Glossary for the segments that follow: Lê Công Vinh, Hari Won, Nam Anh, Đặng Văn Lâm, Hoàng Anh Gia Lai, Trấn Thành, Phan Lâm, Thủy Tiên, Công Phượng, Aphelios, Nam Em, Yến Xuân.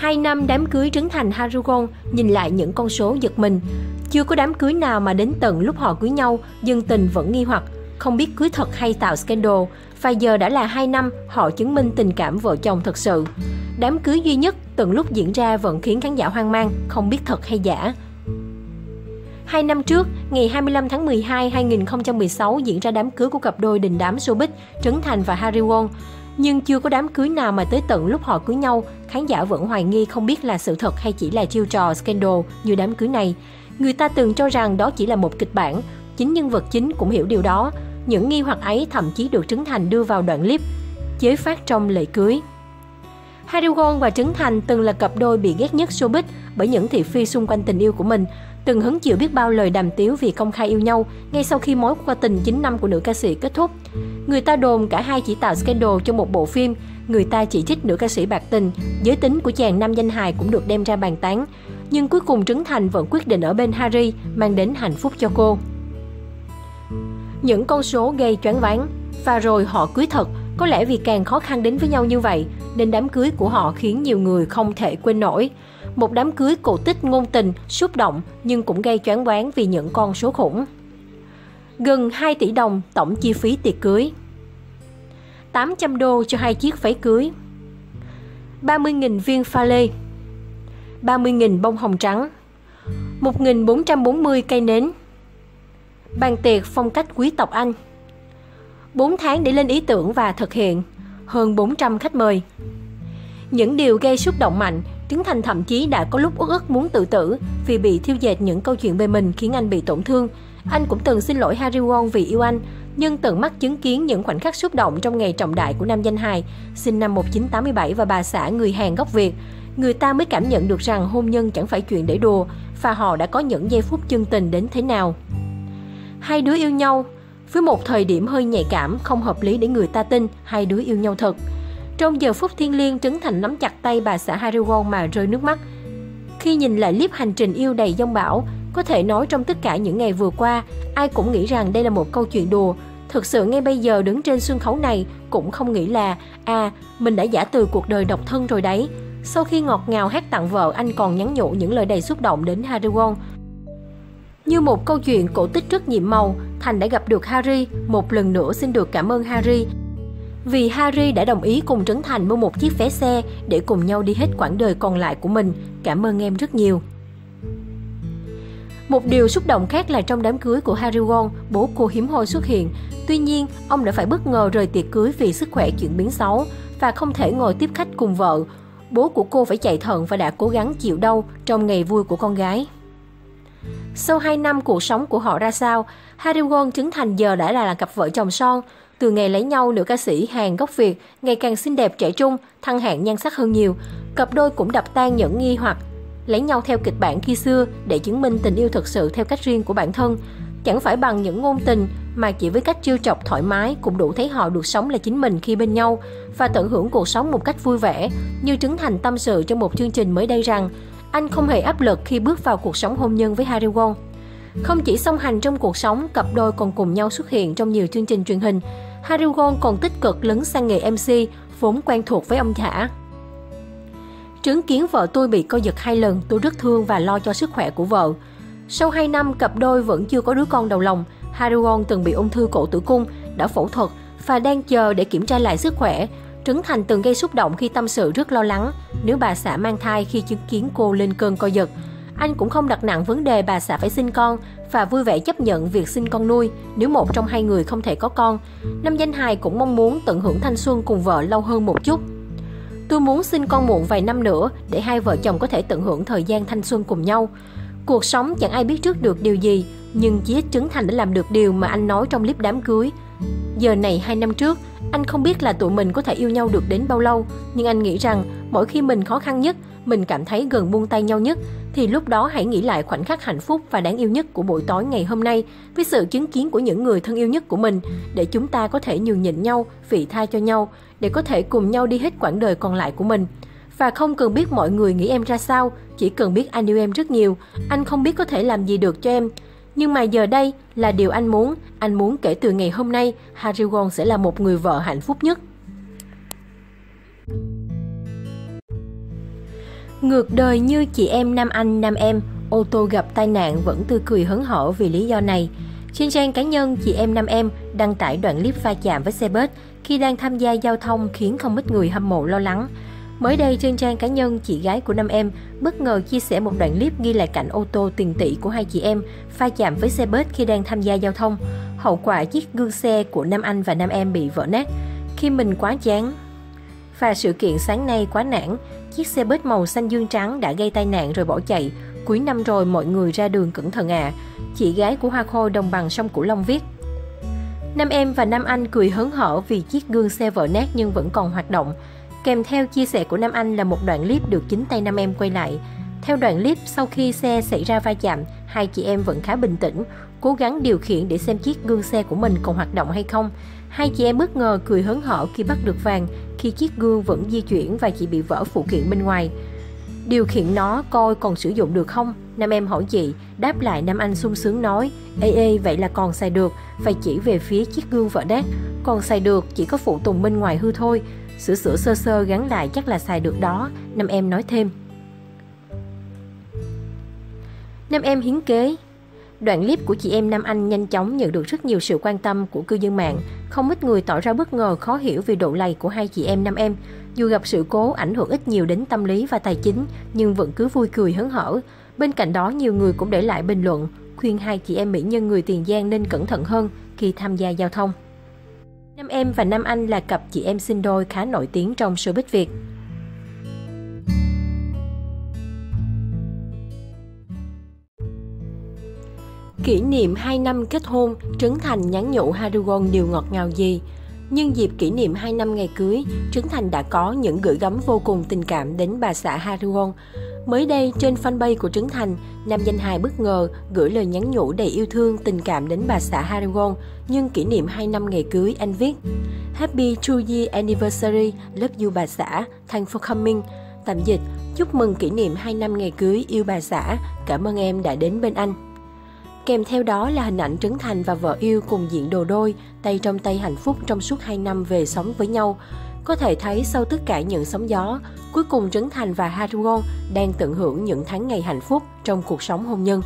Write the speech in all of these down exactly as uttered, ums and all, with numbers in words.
Hai năm đám cưới Trấn Thành Hari Won, nhìn lại những con số giật mình. Chưa có đám cưới nào mà đến tận lúc họ cưới nhau, dân tình vẫn nghi hoặc, không biết cưới thật hay tạo scandal. Và giờ đã là hai năm, họ chứng minh tình cảm vợ chồng thật sự. Đám cưới duy nhất từng lúc diễn ra vẫn khiến khán giả hoang mang, không biết thật hay giả. Hai năm trước, ngày hai mươi lăm tháng mười hai năm hai nghìn không trăm mười sáu diễn ra đám cưới của cặp đôi đình đám showbiz Trấn Thành và Hari Won. Nhưng chưa có đám cưới nào mà tới tận lúc họ cưới nhau, khán giả vẫn hoài nghi không biết là sự thật hay chỉ là chiêu trò scandal như đám cưới này. Người ta từng cho rằng đó chỉ là một kịch bản, chính nhân vật chính cũng hiểu điều đó. Những nghi hoặc ấy thậm chí được Trấn Thành đưa vào đoạn clip chế phát trong lễ cưới. Hari Won và Trấn Thành từng là cặp đôi bị ghét nhất showbiz bởi những thị phi xung quanh tình yêu của mình, từng hứng chịu biết bao lời đàm tiếu vì công khai yêu nhau ngay sau khi mối qua tình chín năm của nữ ca sĩ kết thúc. Người ta đồn cả hai chỉ tạo scandal cho một bộ phim, người ta chỉ trích nữ ca sĩ bạc tình, giới tính của chàng nam danh hài cũng được đem ra bàn tán. Nhưng cuối cùng Trấn Thành vẫn quyết định ở bên Hari, mang đến hạnh phúc cho cô. Những con số gây choáng váng. Và rồi họ cưới thật, có lẽ vì càng khó khăn đến với nhau như vậy, nên đám cưới của họ khiến nhiều người không thể quên nổi. Một đám cưới cổ tích ngôn tình, xúc động nhưng cũng gây choáng váng vì những con số khủng. Gần hai tỷ đồng tổng chi phí tiệc cưới. tám trăm đô cho hai chiếc váy cưới. ba mươi nghìn viên pha lê. ba mươi nghìn bông hồng trắng. một nghìn bốn trăm bốn mươi cây nến. Bàn tiệc phong cách quý tộc Anh. bốn tháng để lên ý tưởng và thực hiện. Hơn bốn trăm khách mời. Những điều gây xúc động mạnh. Trấn Thành thậm chí đã có lúc uất ức muốn tự tử vì bị thiêu dệt những câu chuyện về mình khiến anh bị tổn thương. Anh cũng từng xin lỗi Hari Won vì yêu anh, nhưng tận mắt chứng kiến những khoảnh khắc xúc động trong ngày trọng đại của nam danh hài, sinh năm một nghìn chín trăm tám mươi bảy và bà xã người Hàn gốc Việt, người ta mới cảm nhận được rằng hôn nhân chẳng phải chuyện để đùa và họ đã có những giây phút chân tình đến thế nào. Hai đứa yêu nhau với một thời điểm hơi nhạy cảm, không hợp lý để người ta tin hai đứa yêu nhau thật. Trong giờ phút thiêng liêng, Trấn Thành nắm chặt tay bà xã Hari Won mà rơi nước mắt. Khi nhìn lại clip hành trình yêu đầy dông bão, có thể nói trong tất cả những ngày vừa qua, ai cũng nghĩ rằng đây là một câu chuyện đùa. Thực sự ngay bây giờ đứng trên sân khấu này cũng không nghĩ là à, mình đã giả từ cuộc đời độc thân rồi đấy. Sau khi ngọt ngào hát tặng vợ, anh còn nhắn nhủ những lời đầy xúc động đến Hari Won. Như một câu chuyện cổ tích rất nhiệm màu, Thành đã gặp được Hari, một lần nữa xin được cảm ơn Hari. Vì Hari đã đồng ý cùng Trấn Thành mua một chiếc vé xe để cùng nhau đi hết quãng đời còn lại của mình. Cảm ơn em rất nhiều. Một điều xúc động khác là trong đám cưới của Hari Won, bố cô hiếm hoi xuất hiện. Tuy nhiên, ông đã phải bất ngờ rời tiệc cưới vì sức khỏe chuyển biến xấu và không thể ngồi tiếp khách cùng vợ. Bố của cô phải chạy thận và đã cố gắng chịu đau trong ngày vui của con gái. Sau hai năm cuộc sống của họ ra sao, Hari Won Trấn Thành giờ đã là cặp vợ chồng son. Từ ngày lấy nhau, nữ ca sĩ Hàn gốc Việt ngày càng xinh đẹp trẻ trung, thăng hạng nhan sắc hơn nhiều. Cặp đôi cũng đập tan những nghi hoặc lấy nhau theo kịch bản khi xưa để chứng minh tình yêu thật sự theo cách riêng của bản thân. Chẳng phải bằng những ngôn tình mà chỉ với cách trêu chọc thoải mái cũng đủ thấy họ được sống là chính mình khi bên nhau và tận hưởng cuộc sống một cách vui vẻ. Như Trấn Thành tâm sự trong một chương trình mới đây rằng anh không hề áp lực khi bước vào cuộc sống hôn nhân với Hari Won. Không chỉ song hành trong cuộc sống, cặp đôi còn cùng nhau xuất hiện trong nhiều chương trình truyền hình. Hari Won còn tích cực lấn sang nghề em xê, vốn quen thuộc với ông thả. Chứng kiến vợ tôi bị co giật hai lần, tôi rất thương và lo cho sức khỏe của vợ. Sau hai năm, cặp đôi vẫn chưa có đứa con đầu lòng. Hari Won từng bị ung thư cổ tử cung, đã phẫu thuật và đang chờ để kiểm tra lại sức khỏe. Trấn Thành từng gây xúc động khi tâm sự rất lo lắng nếu bà xã mang thai khi chứng kiến cô lên cơn co giật. Anh cũng không đặt nặng vấn đề bà xã phải sinh con và vui vẻ chấp nhận việc sinh con nuôi nếu một trong hai người không thể có con. Nam danh hài cũng mong muốn tận hưởng thanh xuân cùng vợ lâu hơn một chút. Tôi muốn sinh con muộn vài năm nữa để hai vợ chồng có thể tận hưởng thời gian thanh xuân cùng nhau. Cuộc sống chẳng ai biết trước được điều gì, nhưng chí ít Trấn Thành đã làm được điều mà anh nói trong clip đám cưới. Giờ này hai năm trước, anh không biết là tụi mình có thể yêu nhau được đến bao lâu, nhưng anh nghĩ rằng mỗi khi mình khó khăn nhất, mình cảm thấy gần buông tay nhau nhất, thì lúc đó hãy nghĩ lại khoảnh khắc hạnh phúc và đáng yêu nhất của buổi tối ngày hôm nay với sự chứng kiến của những người thân yêu nhất của mình, để chúng ta có thể nhường nhịn nhau, vị tha cho nhau, để có thể cùng nhau đi hết quãng đời còn lại của mình. Và không cần biết mọi người nghĩ em ra sao, chỉ cần biết anh yêu em rất nhiều, anh không biết có thể làm gì được cho em. Nhưng mà giờ đây là điều anh muốn, anh muốn kể từ ngày hôm nay, Hari Won sẽ là một người vợ hạnh phúc nhất. Ngược đời như chị em Nam Anh, Nam Em, ô tô gặp tai nạn vẫn tươi cười hớn hở vì lý do này. Trên trang cá nhân, chị em Nam Em đăng tải đoạn clip va chạm với xe bus khi đang tham gia giao thông khiến không ít người hâm mộ lo lắng. Mới đây, trên trang cá nhân, chị gái của Nam Em bất ngờ chia sẻ một đoạn clip ghi lại cảnh ô tô tiền tỷ của hai chị em va chạm với xe bus khi đang tham gia giao thông. Hậu quả, chiếc gương xe của Nam Anh và Nam Em bị vỡ nát. Khi mình quá chán. Và sự kiện sáng nay quá nản, chiếc xe bus màu xanh dương trắng đã gây tai nạn rồi bỏ chạy. Cuối năm rồi mọi người ra đường cẩn thận à. Chị gái của Hoa Khôi đồng bằng sông Cửu Long viết. Nam Em và Nam Anh cười hớn hở vì chiếc gương xe vỡ nát nhưng vẫn còn hoạt động. Kèm theo chia sẻ của Nam Anh là một đoạn clip được chính tay Nam Em quay lại. Theo đoạn clip, sau khi xe xảy ra va chạm, hai chị em vẫn khá bình tĩnh, cố gắng điều khiển để xem chiếc gương xe của mình còn hoạt động hay không. Hai chị em bất ngờ cười hớn hở khi bắt được vàng, khi chiếc gương vẫn di chuyển và chỉ bị vỡ phụ kiện bên ngoài. Điều khiển nó coi còn sử dụng được không? Nam Em hỏi chị, đáp lại Nam Anh sung sướng nói, ê ê vậy là còn xài được, phải chỉ về phía chiếc gương vỡ nát, còn xài được, chỉ có phụ tùng bên ngoài hư thôi, sửa sửa sơ sơ gắn lại chắc là xài được đó, Nam Em nói thêm. Nam Em hiến kế. Đoạn clip của chị em Nam Anh nhanh chóng nhận được rất nhiều sự quan tâm của cư dân mạng. Không ít người tỏ ra bất ngờ khó hiểu vì độ lầy của hai chị em Nam Em. Dù gặp sự cố ảnh hưởng ít nhiều đến tâm lý và tài chính, nhưng vẫn cứ vui cười hớn hở. Bên cạnh đó, nhiều người cũng để lại bình luận, khuyên hai chị em mỹ nhân người Tiền Giang nên cẩn thận hơn khi tham gia giao thông. Nam Em và Nam Anh là cặp chị em sinh đôi khá nổi tiếng trong showbiz Việt. Kỷ niệm hai năm kết hôn, Trấn Thành nhắn nhủ Hari Won điều ngọt ngào gì. Nhân dịp kỷ niệm hai năm ngày cưới, Trấn Thành đã có những gửi gắm vô cùng tình cảm đến bà xã Hari Won. Mới đây, trên fanpage của Trấn Thành, nam danh hài bất ngờ gửi lời nhắn nhủ đầy yêu thương tình cảm đến bà xã Hari Won nhân kỷ niệm hai năm ngày cưới, anh viết: Happy two year anniversary, love you bà xã, thanks for coming. Tạm dịch, chúc mừng kỷ niệm hai năm ngày cưới, yêu bà xã, cảm ơn em đã đến bên anh. Kèm theo đó là hình ảnh Trấn Thành và vợ yêu cùng diện đồ đôi, tay trong tay hạnh phúc trong suốt hai năm về sống với nhau. Có thể thấy sau tất cả những sóng gió, cuối cùng Trấn Thành và Hari Won đang tận hưởng những tháng ngày hạnh phúc trong cuộc sống hôn nhân.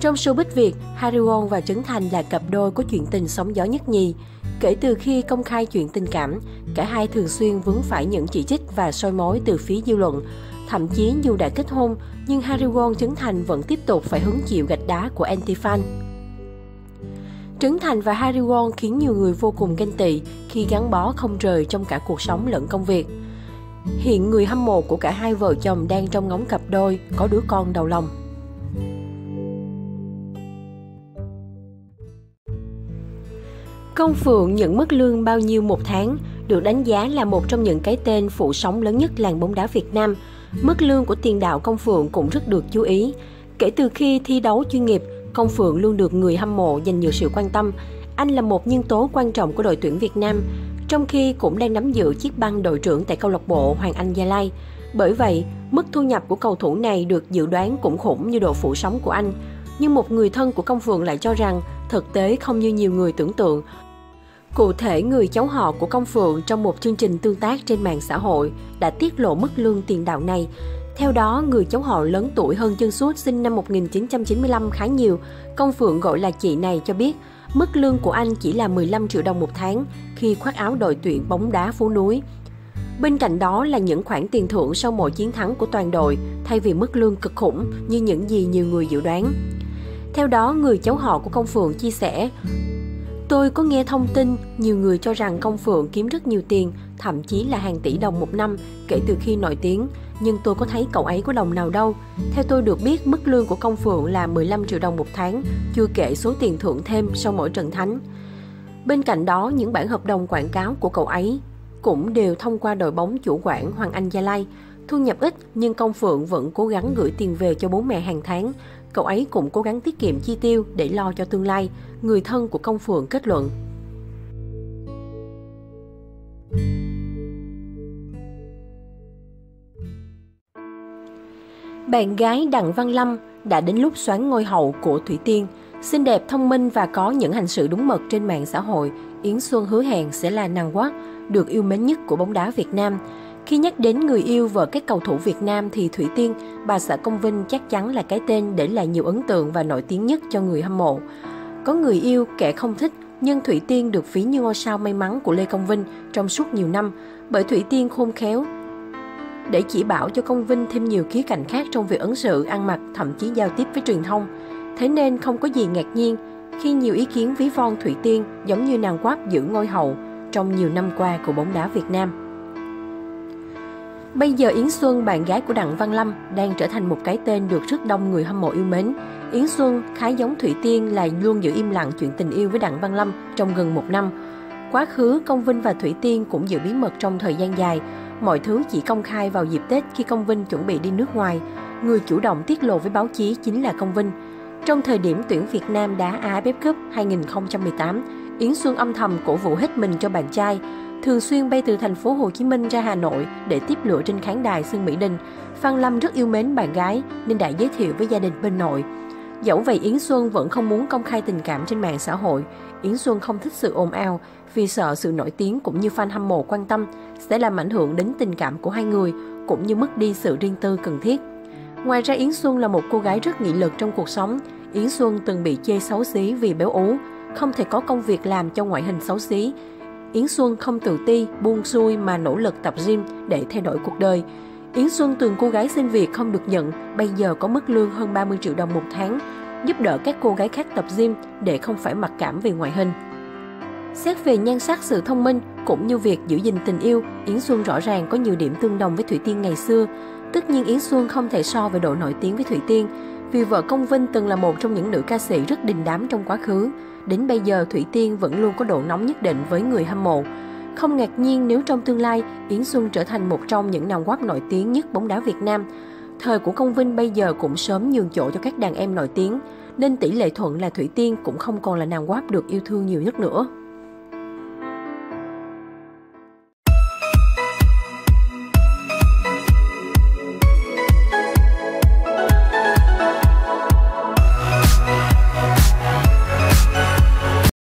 Trong showbiz Việt, Hari Won và Trấn Thành là cặp đôi có chuyện tình sóng gió nhất nhì. Kể từ khi công khai chuyện tình cảm, cả hai thường xuyên vướng phải những chỉ trích và soi mói từ phía dư luận. Thậm chí dù đã kết hôn, nhưng Hari Won Trấn Thành vẫn tiếp tục phải hứng chịu gạch đá của anti-fan. Trấn Thành và Hari Won khiến nhiều người vô cùng ganh tị khi gắn bó không rời trong cả cuộc sống lẫn công việc. Hiện người hâm mộ của cả hai vợ chồng đang trong ngóng cặp đôi, có đứa con đầu lòng. Công Phượng nhận mức lương bao nhiêu một tháng, được đánh giá là một trong những cái tên phụ sóng lớn nhất làng bóng đá Việt Nam. Mức lương của tiền đạo Công Phượng cũng rất được chú ý. Kể từ khi thi đấu chuyên nghiệp, Công Phượng luôn được người hâm mộ dành nhiều sự quan tâm. Anh là một nhân tố quan trọng của đội tuyển Việt Nam, trong khi cũng đang nắm giữ chiếc băng đội trưởng tại câu lạc bộ Hoàng Anh Gia Lai. Bởi vậy, mức thu nhập của cầu thủ này được dự đoán cũng khủng như độ phụ sóng của anh. Nhưng một người thân của Công Phượng lại cho rằng thực tế không như nhiều người tưởng tượng. Cụ thể, người cháu họ của Công Phượng trong một chương trình tương tác trên mạng xã hội đã tiết lộ mức lương tiền đạo này. Theo đó, người cháu họ lớn tuổi hơn chân sút sinh năm một nghìn chín trăm chín mươi lăm khá nhiều. Công Phượng gọi là chị này cho biết, mức lương của anh chỉ là mười lăm triệu đồng một tháng khi khoác áo đội tuyển bóng đá phố núi. Bên cạnh đó là những khoản tiền thưởng sau mỗi chiến thắng của toàn đội, thay vì mức lương cực khủng như những gì nhiều người dự đoán. Theo đó, người cháu họ của Công Phượng chia sẻ, tôi có nghe thông tin, nhiều người cho rằng Công Phượng kiếm rất nhiều tiền, thậm chí là hàng tỷ đồng một năm kể từ khi nổi tiếng, nhưng tôi có thấy cậu ấy có đồng nào đâu. Theo tôi được biết, mức lương của Công Phượng là mười lăm triệu đồng một tháng, chưa kể số tiền thưởng thêm sau mỗi trận thắng. Bên cạnh đó, những bản hợp đồng quảng cáo của cậu ấy cũng đều thông qua đội bóng chủ quản Hoàng Anh Gia Lai. Thu nhập ít nhưng Công Phượng vẫn cố gắng gửi tiền về cho bố mẹ hàng tháng. Cậu ấy cũng cố gắng tiết kiệm chi tiêu để lo cho tương lai, người thân của Công Phượng kết luận. Bạn gái Đặng Văn Lâm đã đến lúc soán ngôi hậu của Thủy Tiên. Xinh đẹp, thông minh và có những hành xử đúng mực trên mạng xã hội, Yến Xuân hứa hẹn sẽ là nàng quát được yêu mến nhất của bóng đá Việt Nam. Khi nhắc đến người yêu vợ các cầu thủ Việt Nam thì Thủy Tiên, bà xã Công Vinh chắc chắn là cái tên để lại nhiều ấn tượng và nổi tiếng nhất cho người hâm mộ. Có người yêu, kẻ không thích, nhưng Thủy Tiên được ví như ngôi sao may mắn của Lê Công Vinh trong suốt nhiều năm, bởi Thủy Tiên khôn khéo để chỉ bảo cho Công Vinh thêm nhiều khía cạnh khác trong việc ứng xử, ăn mặc, thậm chí giao tiếp với truyền thông. Thế nên không có gì ngạc nhiên khi nhiều ý kiến ví von Thủy Tiên giống như nàng quáp giữ ngôi hậu trong nhiều năm qua của bóng đá Việt Nam. Bây giờ Yến Xuân, bạn gái của Đặng Văn Lâm, đang trở thành một cái tên được rất đông người hâm mộ yêu mến. Yến Xuân khá giống Thủy Tiên là luôn giữ im lặng chuyện tình yêu với Đặng Văn Lâm trong gần một năm. Quá khứ, Công Vinh và Thủy Tiên cũng giữ bí mật trong thời gian dài. Mọi thứ chỉ công khai vào dịp Tết khi Công Vinh chuẩn bị đi nước ngoài. Người chủ động tiết lộ với báo chí chính là Công Vinh. Trong thời điểm tuyển Việt Nam đá a ép ép Cup hai nghìn không trăm mười tám, Yến Xuân âm thầm cổ vũ hết mình cho bạn trai, thường xuyên bay từ thành phố Hồ Chí Minh ra Hà Nội để tiếp lửa trên khán đài Sân Mỹ Đình. Phan Lâm rất yêu mến bạn gái nên đã giới thiệu với gia đình bên nội. Dẫu vậy, Yến Xuân vẫn không muốn công khai tình cảm trên mạng xã hội. Yến Xuân không thích sự ồn ào vì sợ sự nổi tiếng cũng như fan hâm mộ quan tâm sẽ làm ảnh hưởng đến tình cảm của hai người, cũng như mất đi sự riêng tư cần thiết. Ngoài ra, Yến Xuân là một cô gái rất nghị lực trong cuộc sống. Yến Xuân từng bị chê xấu xí vì béo ú, không thể có công việc làm cho ngoại hình xấu xí. Yến Xuân không tự ti, buông xuôi mà nỗ lực tập gym để thay đổi cuộc đời. Yến Xuân từng cô gái xin việc không được nhận, bây giờ có mức lương hơn ba mươi triệu đồng một tháng, giúp đỡ các cô gái khác tập gym để không phải mặc cảm về ngoại hình. Xét về nhan sắc, sự thông minh cũng như việc giữ gìn tình yêu, Yến Xuân rõ ràng có nhiều điểm tương đồng với Thủy Tiên ngày xưa. Tất nhiên Yến Xuân không thể so về độ nổi tiếng với Thủy Tiên, vì vợ Công Vinh từng là một trong những nữ ca sĩ rất đình đám trong quá khứ. Đến bây giờ, Thủy Tiên vẫn luôn có độ nóng nhất định với người hâm mộ. Không ngạc nhiên nếu trong tương lai, Yến Xuân trở thành một trong những nàng quáp nổi tiếng nhất bóng đá Việt Nam. Thời của Công Vinh bây giờ cũng sớm nhường chỗ cho các đàn em nổi tiếng, nên tỷ lệ thuận là Thủy Tiên cũng không còn là nàng quáp được yêu thương nhiều nhất nữa.